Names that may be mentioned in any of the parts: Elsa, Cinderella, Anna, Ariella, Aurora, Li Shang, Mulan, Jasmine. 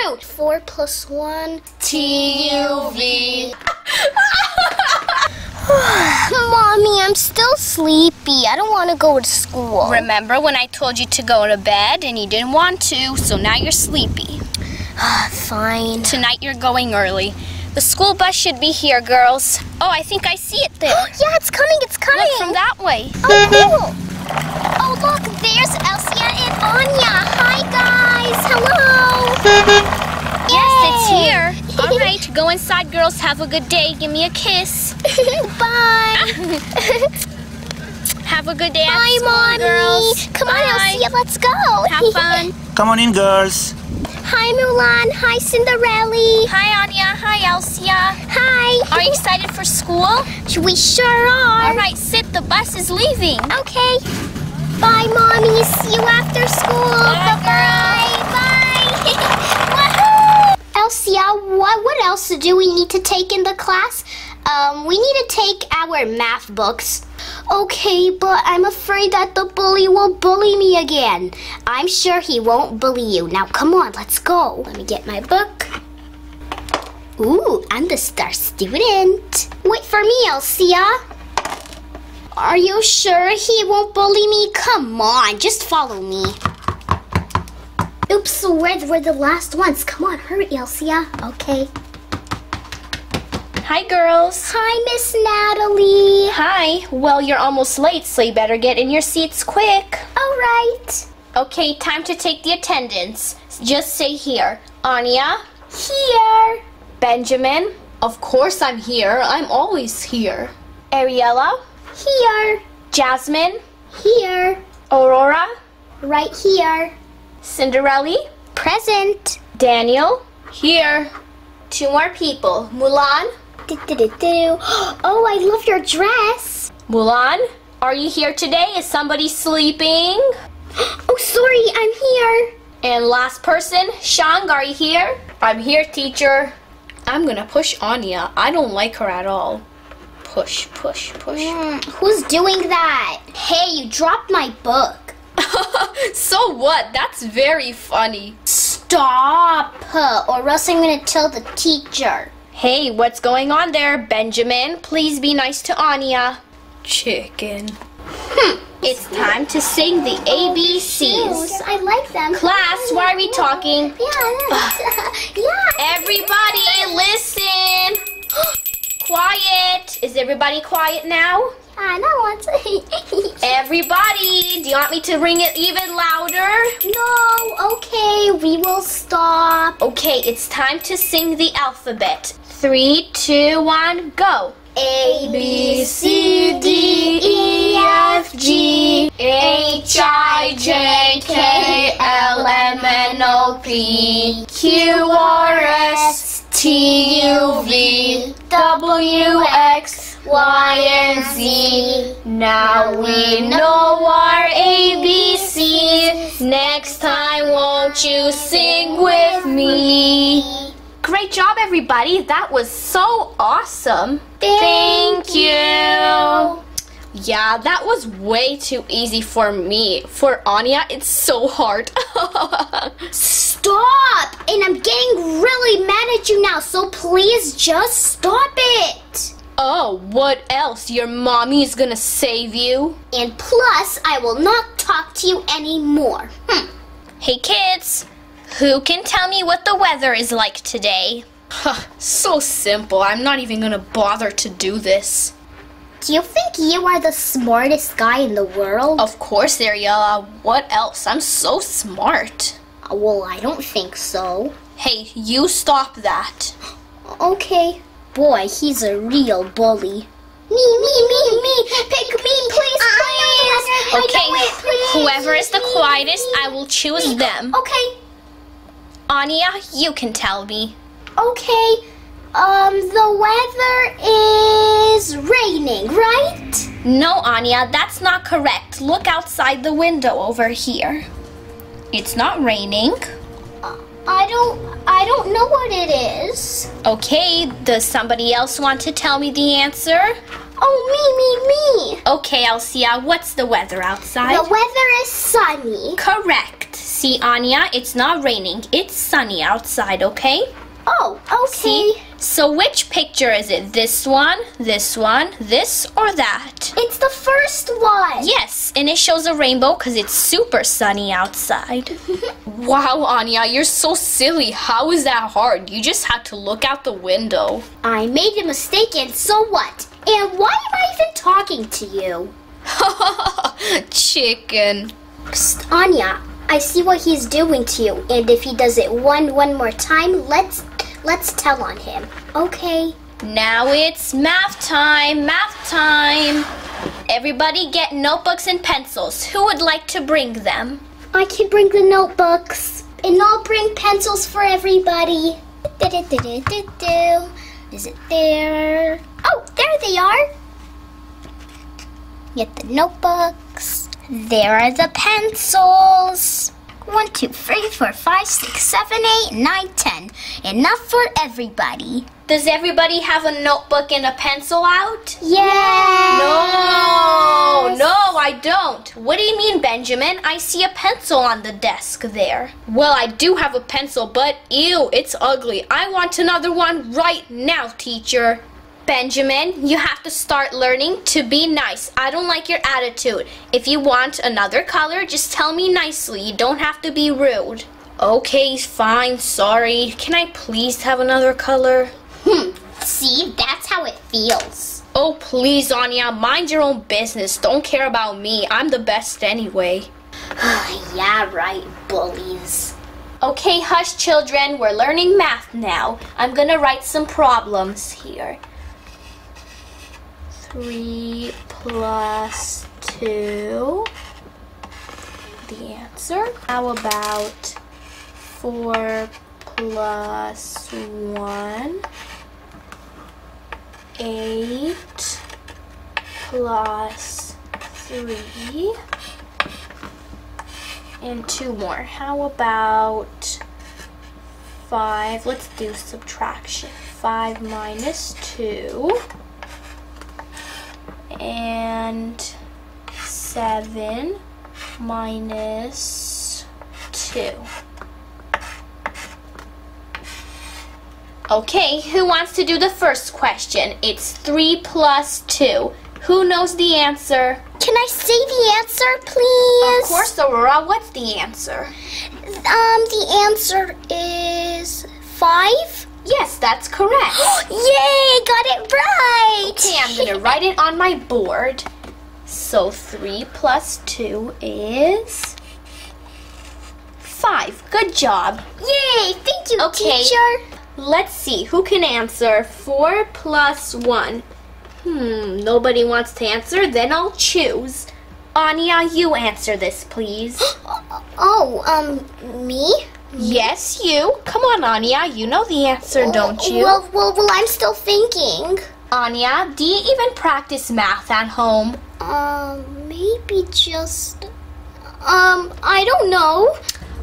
fruit. 4 + 1. T-U-V. Mommy, I'm still sleepy. I don't want to go to school. Remember when I told you to go to bed and you didn't want to, so now you're sleepy. Fine. Tonight you're going early. The school bus should be here, girls. Oh, I think I see it there. Yeah, it's coming, it's coming. Look from that way. Oh, cool. Oh, look, there's Elsa and Anya. Hi, guys. Hello. Yes, it's here. All right, go inside, girls. Have a good day. Give me a kiss. Bye. Have a good day. Bye, Mommy. Girls. Come on, Elsa. Let's go. Have fun. Come on in, girls. Hi, Mulan. Hi, Cinderella. Hi, Anya. Hi, Elsia. Hi. Are you excited for school? We sure are. All right, sit. The bus is leaving. Okay. Bye, Mommy. See you after school. Bye-bye. Bye. Wahoo! Elsia, what else do we need to take in the class? We need to take our math books. Okay, but I'm afraid that the bully will bully me again. I'm sure he won't bully you. Now, come on, let's go. Let me get my book. Ooh, I'm the star student. Wait for me, Elsia. Are you sure he won't bully me? Come on, just follow me. Oops, we're the last ones. Come on, hurry, Elsia. Okay. Hi, girls. Hi, Miss Natalie. Hi. Well, you're almost late, so you better get in your seats quick. All right. Okay, time to take the attendance. Just stay here. Anya? Here. Benjamin? Of course I'm here. I'm always here. Ariella? Here. Jasmine? Here. Aurora? Right here. Cinderella? Present. Daniel? Here. 2 more people. Mulan? Oh, I love your dress. Mulan, are you here today? Is somebody sleeping? Oh, sorry, I'm here. And last person, Shang, are you here? I'm here, teacher. I'm gonna push Anya. I don't like her at all. Push, push, push. Who's doing that? Hey, you dropped my book. So what? That's very funny. Stop, or else I'm gonna tell the teacher. Hey, what's going on there, Benjamin? Please be nice to Anya. Chicken. It's time to sing the ABCs. I like them. Class, why are we talking? Yeah. Everybody, listen. Quiet. Is everybody quiet now? I know. Everybody, do you want me to ring it even louder? No. Okay, we will stop. Okay, it's time to sing the alphabet. 3, 2, 1, go. A, B, C, D, E, F, G, H, I, J, K, L, M, N, O, P, Q, R, S, T, U, V, W, X, Y and Z. Now we know our ABCs. Next time, won't you sing with me? Great job, everybody. That was so awesome. Thank you. Yeah, that was way too easy for me. For Anya, it's so hard. Stop! And I'm getting really mad at you now, so please just stop it. Oh, what else? Your mommy is gonna save you. And plus, I will not talk to you anymore. Hey, kids. Who can tell me what the weather is like today? So simple. I'm not even gonna bother to do this. Do you think you are the smartest guy in the world? Of course, Ariella. What else? I'm so smart. Well, I don't think so. Hey, you stop that. Okay. Boy, he's a real bully. Me. Pick me, please. Okay, whoever is the quietest, I will choose them. Okay. Anya, you can tell me. Okay. The weather is raining, right? No, Anya, that's not correct. Look outside the window over here. It's not raining. I don't know what it is. Okay, does somebody else want to tell me the answer? Oh, me. Okay, Elsia, what's the weather outside? The weather is sunny. Correct. See, Anya, it's not raining. It's sunny outside, okay? Oh, okay. See? So which picture is it? This one, this, or that? It's the first one. Yes, and it shows a rainbow because it's super sunny outside. Wow, Anya, you're so silly. How is that hard? You just had to look out the window. I made a mistake, and so what? And why am I even talking to you? Chicken. Psst, Anya, I see what he's doing to you, and if he does it one more time, let's tell on him. Okay. Now it's math time, math time. Everybody get notebooks and pencils. Who would like to bring them? I can bring the notebooks. And I'll bring pencils for everybody. Is it there? Oh, there they are. Get the notebooks. There are the pencils. 1, 2, 3, 4, 5, 6, 7, 8, 9, 10. Enough for everybody. Does everybody have a notebook and a pencil out? Yeah. No, no, I don't. What do you mean, Benjamin? I see a pencil on the desk there. Well, I do have a pencil, but ew, it's ugly. I want another one right now, teacher. Benjamin, you have to start learning to be nice. I don't like your attitude. If you want another color, just tell me nicely. You don't have to be rude. Okay, fine, sorry. Can I please have another color? See, that's how it feels. Oh, please, Anya, mind your own business. Don't care about me. I'm the best anyway. Yeah, right, bullies. Okay, hush, children. We're learning math now. I'm gonna write some problems here. 3 plus 2, the answer. How about 4 plus 1, 8 plus 3, and 2 more. How about 5? Let's do subtraction. 5 minus 2. And 7 minus 2. Okay, who wants to do the first question? It's 3 plus 2. Who knows the answer? Can I say the answer, please? Of course, Aurora. What's the answer? The answer is 5. Yes, that's correct. Yay, got it right. Okay, I'm going to write it on my board. So 3 plus 2 is 5. Good job. Yay, thank you, teacher. Let's see, who can answer 4 plus 1? Nobody wants to answer, then I'll choose. Anya, you answer this, please. Me? Yes, you. Come on, Anya. You know the answer, don't you? Well, I'm still thinking. Anya, do you even practice math at home? Maybe just... I don't know.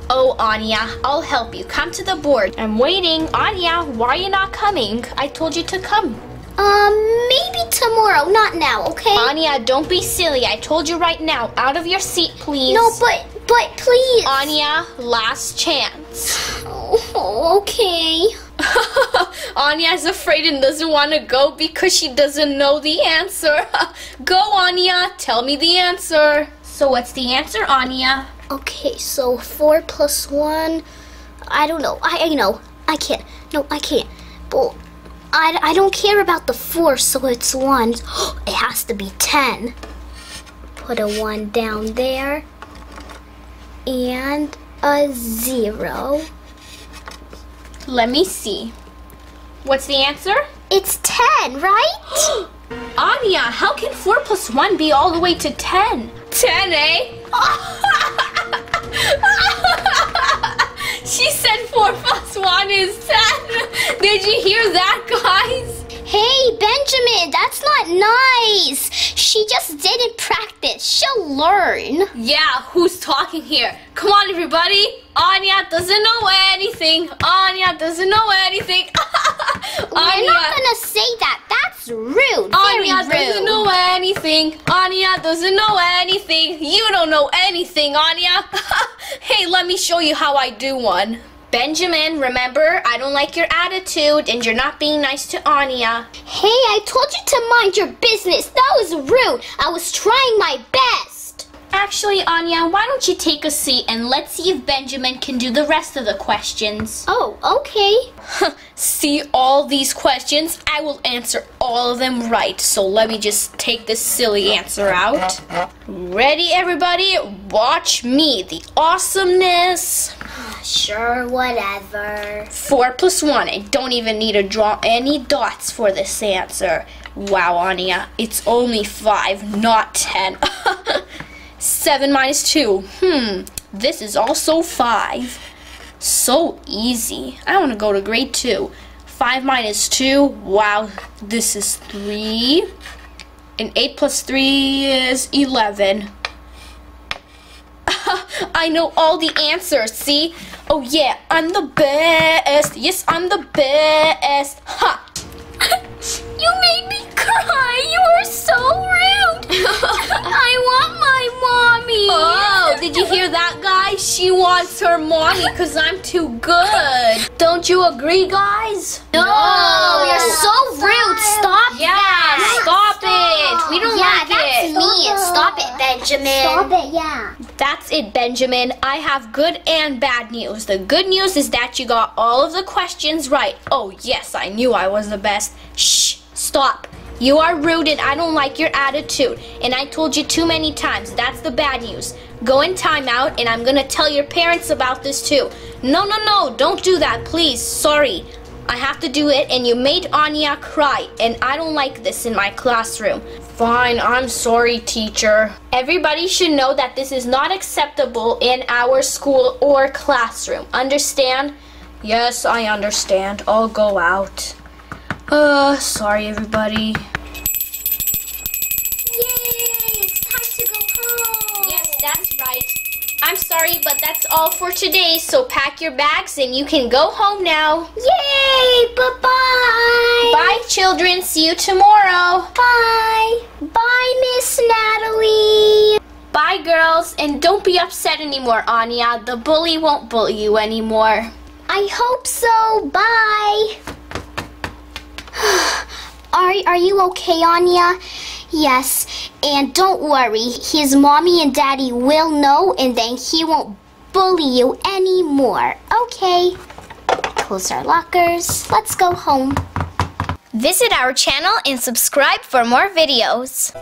Oh, Anya, I'll help you. Come to the board. I'm waiting. Anya, why are you not coming? I told you to come. Maybe tomorrow, not now, okay? Anya, don't be silly. I told you right now. Out of your seat, please. No, but please. Anya, last chance. Oh, okay. Anya's afraid and doesn't want to go because she doesn't know the answer. Go, Anya. Tell me the answer. So what's the answer, Anya? Okay, so 4 plus 1. I don't know. I know. I can't. No, I can't. But I don't care about the 4, so it's 1. It has to be 10. Put a 1 down there. And a 0. Let me see. What's the answer? It's 10, right? Anya, how can 4 plus 1 be all the way to 10? 10, eh? She said 4 plus 1 is 10. Did you hear that, guys? Hey, Benjamin, that's not nice. She just didn't practice. She'll learn. Yeah, who's talking here? Come on, everybody. Anya doesn't know anything. Anya doesn't know anything. We're not going to say that. That's rude. Anya doesn't know anything. Anya doesn't know anything. You don't know anything, Anya. Hey, let me show you how I do one. Benjamin, remember, I don't like your attitude and you're not being nice to Anya. Hey, I told you to mind your business. That was rude. I was trying my best. Actually, Anya, why don't you take a seat and let's see if Benjamin can do the rest of the questions. Oh, okay. See all these questions? I will answer all of them right. So let me just take this silly answer out. Ready, everybody? Watch me. The awesomeness. Sure, whatever. 4 plus 1. I don't even need to draw any dots for this answer. Wow, Anya, it's only 5, not 10. 7 minus 2. This is also 5. So easy. I want to go to grade 2. 5 minus 2. Wow, this is 3. And 8 plus 3 is 11. I know all the answers, see? Oh yeah, I'm the best. Yes, I'm the best. Ha! You made me cry. You are so rude. I want my mommy. Oh, did you hear that, guys? She wants her mommy because I'm too good. Don't you agree, guys? No, you're so rude. Stop that. Yeah, stop it. We don't like it. Yeah, that's mean. Stop it, Benjamin. Stop it, yeah. That's it, Benjamin. I have good and bad news. The good news is that you got all of the questions right. Oh, yes, I knew I was the best. Shh, stop. You are rude and I don't like your attitude. And I told you too many times. That's the bad news. Go in timeout and I'm going to tell your parents about this too. No, no, no, don't do that, please. Sorry. I have to do it and you made Anya cry and I don't like this in my classroom. Fine, I'm sorry, teacher. Everybody should know that this is not acceptable in our school or classroom. Understand? Yes, I understand. I'll go out. Sorry everybody. Yay, it's time to go home. Yes, that's right. I'm sorry, but that's all for today, so pack your bags and you can go home now. Yay, bye-bye. Bye, children. See you tomorrow. Bye. Bye, Miss Natalie. Bye, girls, and don't be upset anymore, Anya. The bully won't bully you anymore. I hope so. Bye. Are you okay, Anya? Yes, and don't worry, his mommy and daddy will know and then he won't bully you anymore. Okay, close our lockers. Let's go home. Visit our channel and subscribe for more videos.